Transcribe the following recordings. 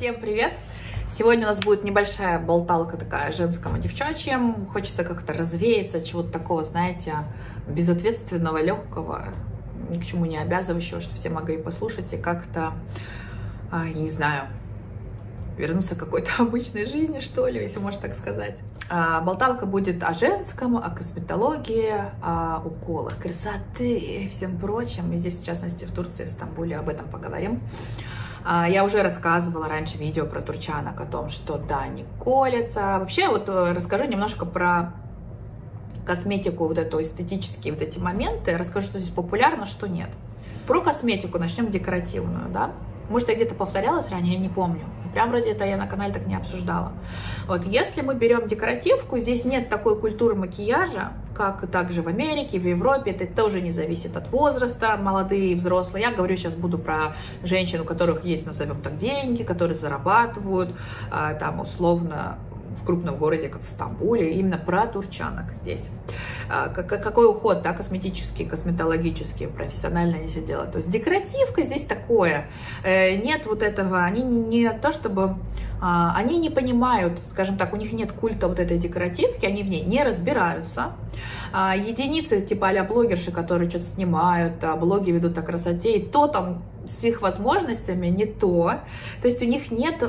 Всем привет! Сегодня у нас будет небольшая болталка такая женскому девчачьим. Хочется как-то развеяться, чего-то такого, знаете, безответственного, легкого, ни к чему не обязывающего, чтобы все могли послушать и как-то, я не знаю, вернуться к какой-то обычной жизни, что ли, если можно так сказать. Болталка будет о женском, о косметологии, о уколах красоты и всем прочем. И здесь, в частности, в Турции, в Стамбуле об этом поговорим. Я уже рассказывала раньше видео про турчанок, о том, что, да, не колется. Вообще, вот расскажу немножко про косметику, вот эту эстетические вот эти моменты. Расскажу, что здесь популярно, что нет. Про косметику начнем декоративную, да. Может, я где-то повторялась ранее, я не помню. Прям вроде это я на канале так не обсуждала. Вот, если мы берем декоративку, здесь нет такой культуры макияжа, как и также в Америке, в Европе. Это тоже не зависит от возраста, молодые и взрослые. Я говорю, сейчас буду про женщин, у которых есть, назовем так, деньги, которые зарабатывают, там, условно, в крупном городе, как в Стамбуле, именно про турчанок здесь. Какой уход, да, косметический, косметологический, профессионально они все делают. То есть декоративка здесь такое. Нет вот этого, они не то чтобы, они не понимают, скажем так, у них нет культа вот этой декоративки, они в ней не разбираются. Единицы типа а-ля блогерши, которые что-то снимают, блоги ведут о красоте, и то там с их возможностями не то. То есть у них нет...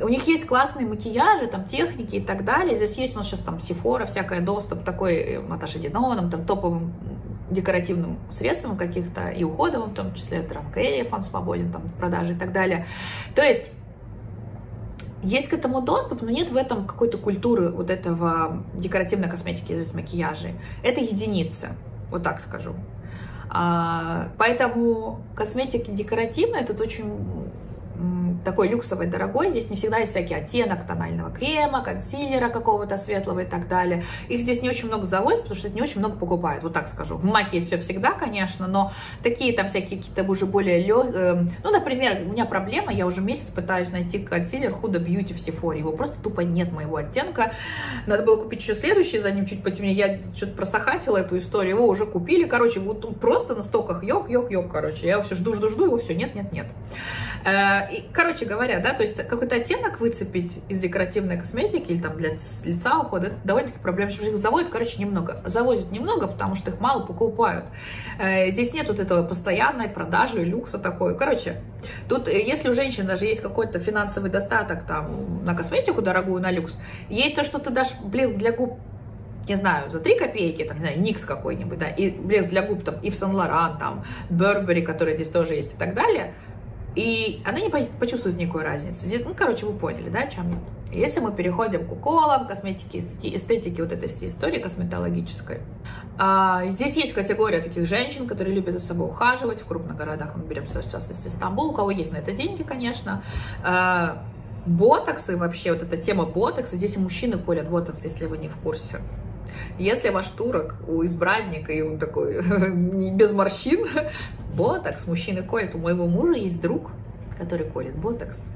У них есть классные макияжи, там, техники и так далее. Здесь есть у нас сейчас там Sephora, всякая доступ, такой Наташа Динована, там, топовым декоративным средством каких-то и уходовым, в том числе, там, Кэрри, фонд свободен, там, продажи и так далее. То есть есть к этому доступ, но нет в этом какой-то культуры вот этого декоративной косметики, здесь макияжи. Это единицы, вот так скажу. Поэтому косметики декоративные тут очень... такой люксовый, дорогой, здесь не всегда есть всякий оттенок тонального крема, консилера какого-то светлого и так далее. Их здесь не очень много завозят, потому что это не очень много покупают, вот так скажу. В МАКе есть все всегда, конечно, но такие там всякие какие-то уже более легкие. Ну, например, у меня проблема, я уже месяц пытаюсь найти консилер Huda Beauty в Sephora, его просто тупо нет моего оттенка. Надо было купить еще следующий, за ним чуть потемнее, я что-то просохатила эту историю, его уже купили, короче, вот он просто на стоках, йог, короче, я его все жду, его все нет. И, короче говоря, да, то есть какой-то оттенок выцепить из декоративной косметики или там для лица ухода, это довольно-таки проблема, что их заводят, короче, немного. Завозят немного, потому что их мало покупают. Здесь нет вот этого постоянной продажи, люкса такой. Короче, тут если у женщин даже есть какой-то финансовый достаток там на косметику дорогую, на люкс, ей то, что ты дашь блеск для губ, не знаю, за 3 копейки, там, не знаю, NYX какой-нибудь, да, и блеск для губ там Yves Saint Laurent, там, Burberry, который здесь тоже есть и так далее, и она не почувствует никакой разницы. Здесь, ну, короче, вы поняли, да, о чем я. Если мы переходим к уколам, косметике, эстетике вот этой всей истории косметологической. Здесь есть категория таких женщин, которые любят за собой ухаживать. В крупных городах мы берем, в частности, Стамбул. У кого есть на это деньги, конечно. Ботоксы, вообще, вот эта тема ботокса. Здесь и мужчины колят ботокс, если вы не в курсе. Если ваш турок у избранника, и он такой без морщин, ботокс мужчины колят. У моего мужа есть друг, который колет ботокс.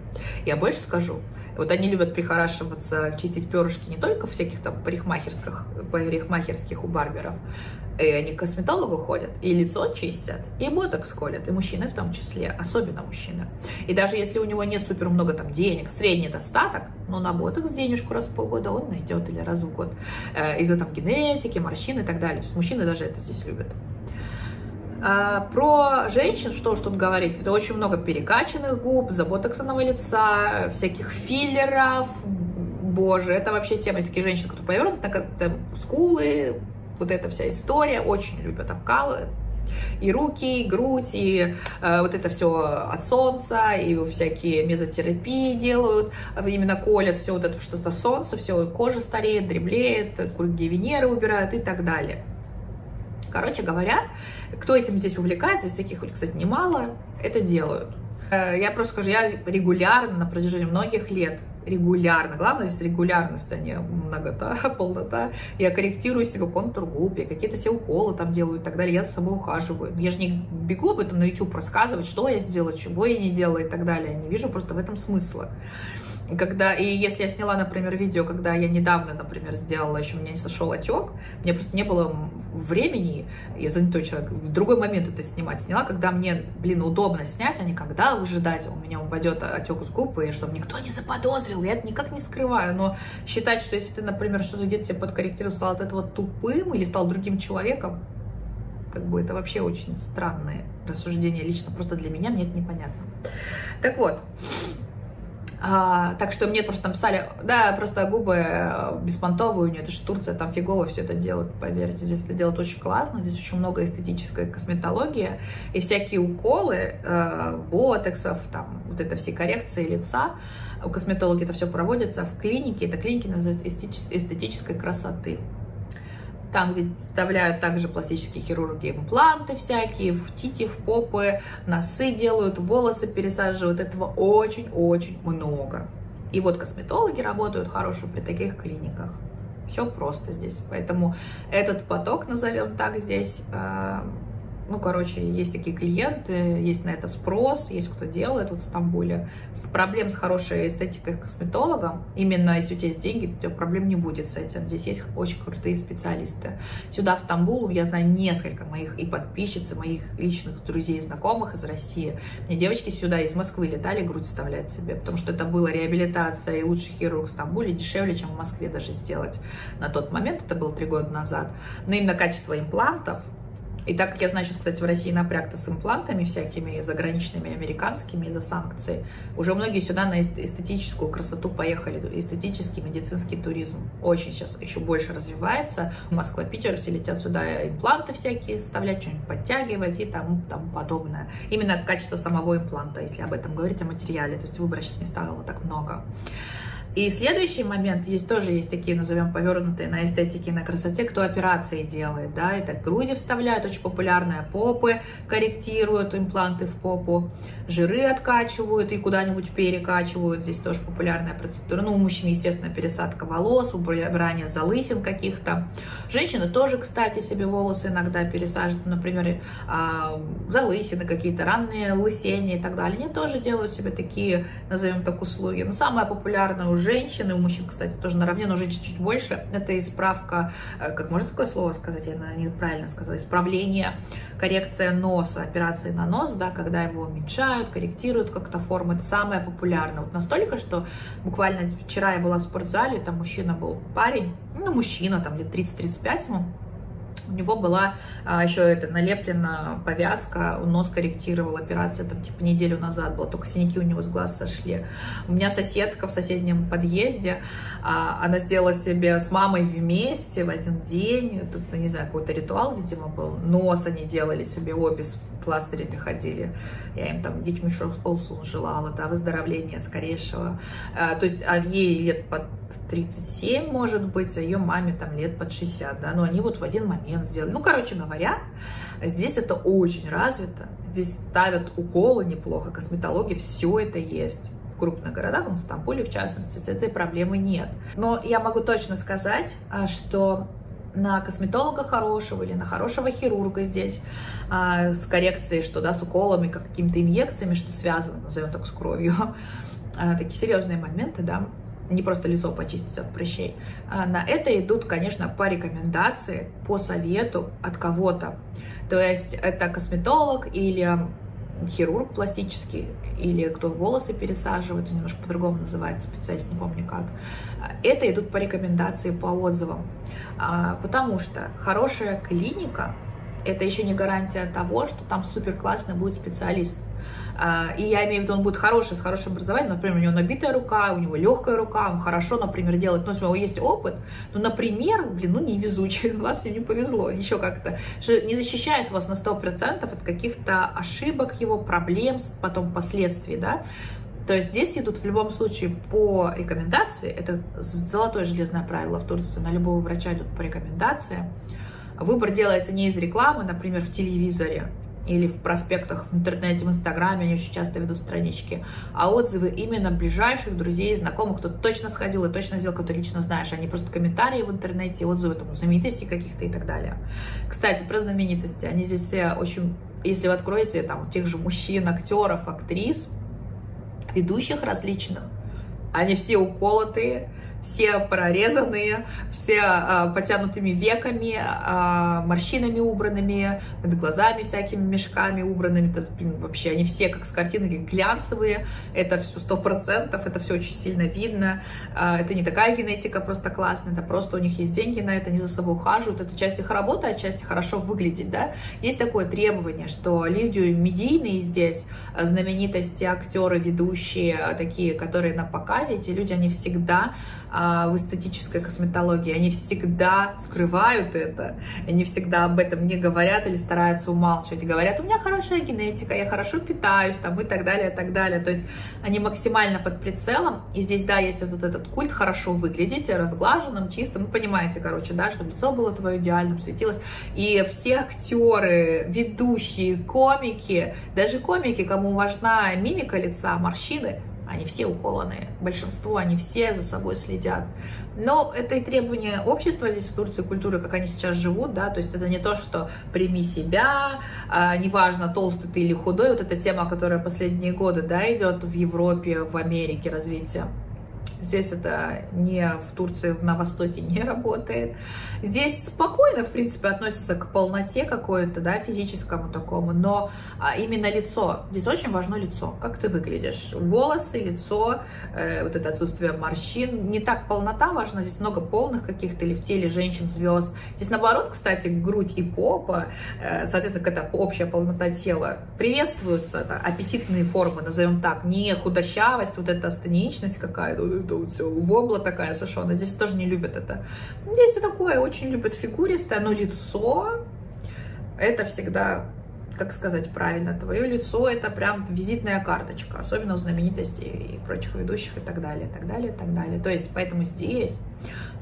Я больше скажу. Вот они любят прихорашиваться, чистить перышки не только в всяких там парикмахерских у барберов. И они к косметологу ходят, и лицо чистят, и ботокс колят, и мужчины в том числе, особенно мужчины. И даже если у него нет супер много там денег, средний достаток, но на ботокс денежку раз в полгода он найдет или раз в год. Из-за там генетики, морщин и так далее. То есть мужчины даже это здесь любят. Про женщин, что уж тут говорить, это очень много перекачанных губ, заботоксанного лица, всяких филлеров, боже, это вообще тема, если такие женщины, кто повернут, там, скулы, вот эта вся история, очень любят обкалы, и руки, и грудь, и вот это все от солнца, и всякие мезотерапии делают, именно колят все вот это что-то солнце, все, кожа стареет, дреблеет, круги Венеры убирают и так далее. Короче говоря, кто этим здесь увлекается, из таких, кстати, немало, это делают. Я просто скажу, я регулярно на протяжении многих лет регулярно. Главное здесь регулярность, а не многота, полнота. Я корректирую себе контур губ, я какие-то все уколы там делаю и так далее. Я за собой ухаживаю. Я же не бегу об этом на YouTube рассказывать, что я сделала, чего я не делала и так далее. Я не вижу просто в этом смысла. Когда, и если я сняла, например, видео, когда я недавно, например, сделала, еще у меня не сошел отек, мне просто не было времени, я занятой человек, в другой момент это снимать сняла, когда мне, блин, удобно снять, а не когда выжидать, у меня упадет отек из губ, и чтобы никто не заподозрил, я это никак не скрываю, но считать, что если ты, например, что-то где-то себе подкорректировал, стал от этого тупым или стал другим человеком, как бы это вообще очень странное рассуждение, лично просто для меня, мне это непонятно. Так вот. Так что мне просто написали, да, просто губы беспонтовые у нее, это же Турция, там фигово все это делают, поверьте, здесь это делают очень классно, здесь очень много эстетической косметологии, и всякие уколы, ботоксов, там, вот это все коррекции лица, у косметологи это все проводится в клинике, это клиники называются эстетической красоты. Там, где вставляют также пластические хирурги импланты всякие, в тити, в попы, носы делают, волосы пересаживают. Этого очень-очень много. И вот косметологи работают хорошие при таких клиниках. Все просто здесь. Поэтому этот поток, назовем так, здесь... Ну, короче, есть такие клиенты, есть на это спрос, есть кто делает вот в Стамбуле. Проблем с хорошей эстетикой косметологом, именно если у тебя есть деньги, у тебя проблем не будет с этим. Здесь есть очень крутые специалисты. Сюда, в Стамбул, я знаю несколько моих и подписчиц, и моих личных друзей и знакомых из России. Мне девочки сюда из Москвы летали грудь вставлять себе, потому что это была реабилитация, и лучший хирург в Стамбуле дешевле, чем в Москве даже сделать. На тот момент, это было 3 года назад. Но именно качество имплантов. И так как я знаю, сейчас, кстати, в России напряг-то с имплантами всякими заграничными, американскими из-за санкций, уже многие сюда на эстетическую красоту поехали, эстетический медицинский туризм очень сейчас еще больше развивается. Москва, Питер, все летят сюда импланты всякие вставлять, что-нибудь подтягивать и тому подобное. Именно качество самого импланта, если об этом говорить, о материале, то есть выбора сейчас не стало так много. И следующий момент, здесь тоже есть такие, назовем, повернутые на эстетике, на красоте, кто операции делает, да, это груди вставляют, очень популярные попы, корректируют импланты в попу, жиры откачивают и куда-нибудь перекачивают, здесь тоже популярная процедура, ну, у мужчин, естественно, пересадка волос, убрание залысин каких-то, женщины тоже, кстати, себе волосы иногда пересаживают, например, залысины какие-то, ранние лысения и так далее, они тоже делают себе такие, назовем так, услуги, но самая популярная уже женщины, у мужчин, кстати, тоже наравне, но женщин чуть больше, это исправка, как можно такое слово сказать, я неправильно сказала, исправление, коррекция носа, операции на нос, да, когда его уменьшают, корректируют как-то форму, это самое популярное, вот настолько, что буквально вчера я была в спортзале, там мужчина был, парень, ну, мужчина, там лет 30-35 ему, у него была еще это налеплена повязка, нос корректировал, операция там типа неделю назад была, только синяки у него с глаз сошли. У меня соседка в соседнем подъезде, она сделала себе с мамой вместе в один день, тут, не знаю, какой-то ритуал, видимо, был, нос они делали себе, обе с пластырями ходили, я им там дичмишу олсун желала, да, выздоровления скорейшего. То есть ей лет под 37, может быть, а ее маме там лет под 60, да, но они вот в один момент сделали. Ну, короче говоря, здесь это очень развито. Здесь ставят уколы неплохо, косметологи, все это есть. В крупных городах, в Стамбуле, в частности, этой проблемы нет. Но я могу точно сказать, что на косметолога хорошего или на хорошего хирурга здесь с коррекцией, что да, с уколами, какими-то инъекциями, что связано, назовем так, с кровью. Такие серьезные моменты, да. Не просто лицо почистить от прыщей. На это идут, конечно, по рекомендации, по совету от кого-то. То есть это косметолог или хирург пластический, или кто волосы пересаживает, немножко по-другому называется специалист, не помню как. Это идут по рекомендации, по отзывам. Потому что хорошая клиника – это еще не гарантия того, что там супер-классный будет специалист. И я имею в виду, он будет хороший, с хорошим образованием, например, у него набитая рука, у него легкая рука, он хорошо, например, делает, ну, если у него есть опыт, но, например, блин, ну, невезучий, вам всем не повезло, еще как-то, не защищает вас на 100% от каких-то ошибок его, проблем, потом последствий, да, то есть здесь идут в любом случае по рекомендации, это золотое железное правило в Турции, на любого врача идут по рекомендации, выбор делается не из рекламы, например, в телевизоре, или в проспектах в интернете, в Инстаграме, они очень часто ведут странички, а отзывы именно ближайших друзей и знакомых, кто точно сходил и точно сделал, кого ты лично знаешь, а не просто комментарии в интернете, отзывы там знаменитостей каких-то и так далее. Кстати, про знаменитости, они здесь все очень, если вы откроете там тех же мужчин, актеров, актрис, ведущих различных, они все уколотые, все прорезанные, все потянутыми веками, морщинами убранными, над глазами всякими мешками убранными. Это, блин, вообще они все как с картинки глянцевые, это все 100%, это все очень сильно видно. Это не такая генетика просто классная, это просто у них есть деньги на это, они за собой ухаживают. Это часть их работы, а часть хорошо выглядеть, да? Есть такое требование, что люди медийные здесь, знаменитости, актеры, ведущие, такие, которые на показе, эти люди, они всегда в эстетической косметологии, они всегда скрывают это, они всегда об этом не говорят или стараются умалчивать, и говорят, у меня хорошая генетика, я хорошо питаюсь, там, и так далее, и так далее. То есть они максимально под прицелом, и здесь, да, есть вот этот культ хорошо выглядеть, разглаженным, чистым, ну, понимаете, короче, да, чтобы лицо было твое идеально, светилось, и все актеры, ведущие, комики, даже комики, кому важна мимика лица, морщины, они все уколоные, большинство, они все за собой следят. Но это и требование общества здесь в Турции, культуры, как они сейчас живут, да, то есть это не то, что прими себя, неважно, толстый ты или худой, вот эта тема, которая последние годы, да, идет в Европе, в Америке развитие. Здесь это не в Турции, на Востоке не работает. Здесь спокойно, в принципе, относятся к полноте какой-то, да, физическому такому, но именно лицо. Здесь очень важно лицо, как ты выглядишь. Волосы, лицо, вот это отсутствие морщин. Не так полнота важна, здесь много полных каких-то или в теле женщин, звезд. Здесь наоборот, кстати, грудь и попа, соответственно, какая-то общая полнота тела. Приветствуются да, аппетитные формы, назовем так, не худощавость, вот эта астеничность какая-то, вобла такая совершенно, здесь тоже не любят это. Здесь такое, очень любят фигуристое, но лицо, это всегда, как сказать правильно, твое лицо, это прям визитная карточка, особенно у знаменитостей и прочих ведущих и так далее, и так далее, и так далее. То есть, поэтому здесь,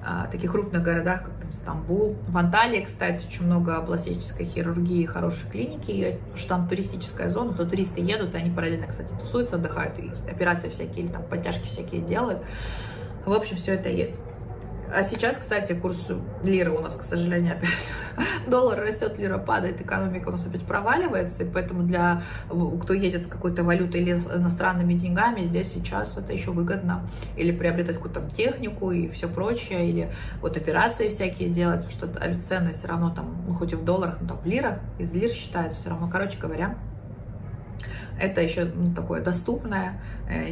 в таких крупных городах, как там Стамбул, в Анталии, кстати, очень много пластической хирургии, хорошие клиники есть, потому что там туристическая зона, то туристы едут, и они параллельно, кстати, тусуются, отдыхают, и операции всякие, или там подтяжки всякие делают. В общем, все это есть. А сейчас, кстати, курс лиры у нас, к сожалению, опять доллар растет, лира падает, экономика у нас опять проваливается, и поэтому для кто едет с какой-то валютой или с иностранными деньгами, здесь сейчас это еще выгодно. Или приобретать какую-то технику и все прочее, или вот операции всякие делать, потому что цены все равно там, ну хоть и в долларах, но там в лирах, из лир считается все равно, короче говоря. Это еще ну, такое доступное,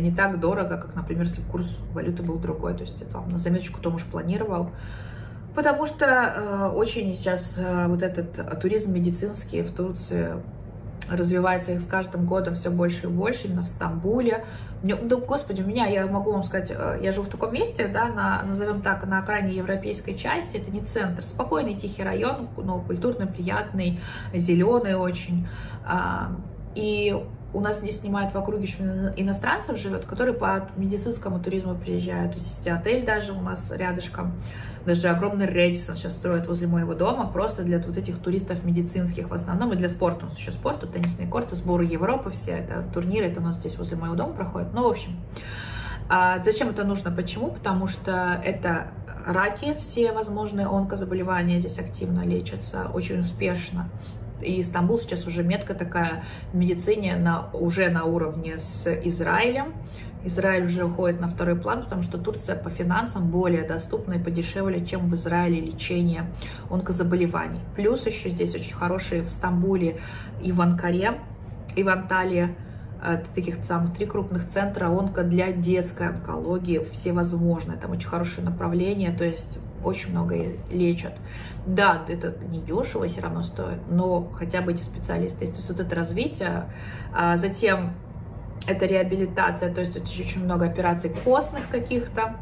не так дорого, как, например, если бы курс валюты был другой. То есть это вам на заметочку, кто уж планировал. Потому что очень сейчас вот этот туризм медицинский в Турции развивается, их с каждым годом все больше и больше, именно в Стамбуле. Да, господи, у меня, я могу вам сказать, я живу в таком месте, да, назовем так, на окраине европейской части, это не центр, спокойный, тихий район, но культурно приятный, зеленый очень. И у нас здесь снимают в округе, что иностранцев живет, которые по медицинскому туризму приезжают. То есть отель даже у нас рядышком, даже огромный Рэдисон сейчас строят возле моего дома, просто для вот этих туристов медицинских в основном, и для спорта. У нас еще спорт, теннисные корты, сборы Европы все, это турниры, это у нас здесь возле моего дома проходит. Ну, в общем, зачем это нужно, почему? Потому что это раки, все возможные онкозаболевания здесь активно лечатся, очень успешно. И Стамбул сейчас уже метка такая в медицине уже на уровне с Израилем. Израиль уже уходит на второй план, потому что Турция по финансам более доступна и подешевле, чем в Израиле лечение онкозаболеваний. Плюс еще здесь очень хорошие в Стамбуле и в Анкаре, и в Анталии. Таких самых 3 крупных центра онко для детской онкологии, всевозможные, там очень хорошее направление, то есть очень многое лечат. Да, это не дешево, все равно стоит, но хотя бы эти специалисты, то есть вот это развитие, затем это реабилитация, то есть тут очень много операций костных каких-то,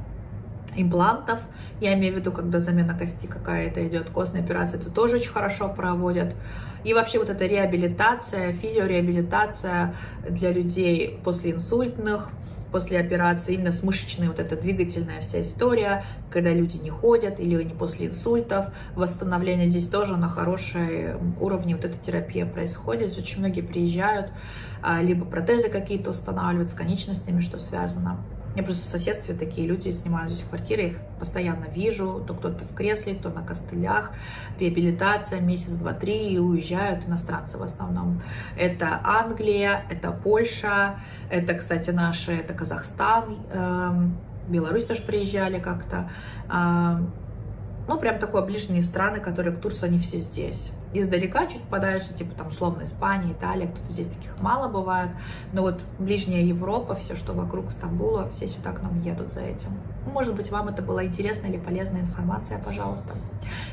имплантов, я имею в виду, когда замена кости какая-то идет, костные операции, это тоже очень хорошо проводят. И вообще вот эта реабилитация, физиореабилитация для людей после инсультных, после операции, именно с мышечной, вот эта двигательная вся история, когда люди не ходят или не после инсультов, восстановление здесь тоже на хорошем уровне, вот эта терапия происходит, очень многие приезжают, либо протезы какие-то устанавливают с конечностями, что связано. Я просто в соседстве такие люди снимают здесь квартиры, я их постоянно вижу, то кто-то в кресле, то на костылях, реабилитация месяц, два, три, и уезжают иностранцы в основном. Это Англия, это Польша, это, кстати, наши, это Казахстан, Беларусь тоже приезжали как-то. Ну, прям такое ближние страны, которые к Турции, они все здесь. Издалека чуть подальше, типа там условно Испания, Италия, кто-то здесь таких мало бывает. Но вот ближняя Европа, все, что вокруг Стамбула, все сюда к нам едут за этим. Может быть, вам это была интересная или полезная информация, пожалуйста.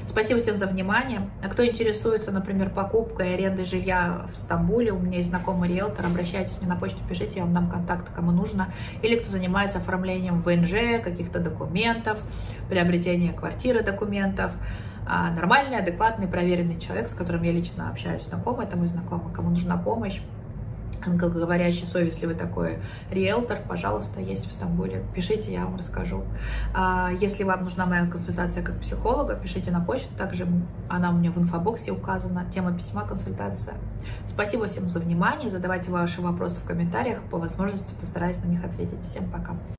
Спасибо всем за внимание. А кто интересуется, например, покупкой и арендой жилья в Стамбуле, у меня есть знакомый риэлтор, обращайтесь мне на почту, пишите, я вам дам контакты, кому нужно. Или кто занимается оформлением ВНЖ, каких-то документов, приобретение квартиры, документов. Нормальный, адекватный, проверенный человек, с которым я лично общаюсь, знакомый, это мой знакомый, кому нужна помощь, англоговорящий, совестливый такой риэлтор, пожалуйста, есть в Стамбуле, пишите, я вам расскажу. Если вам нужна моя консультация как психолога, пишите на почту, также она у меня в инфобоксе указана, тема письма, консультация. Спасибо всем за внимание, задавайте ваши вопросы в комментариях, по возможности постараюсь на них ответить. Всем пока!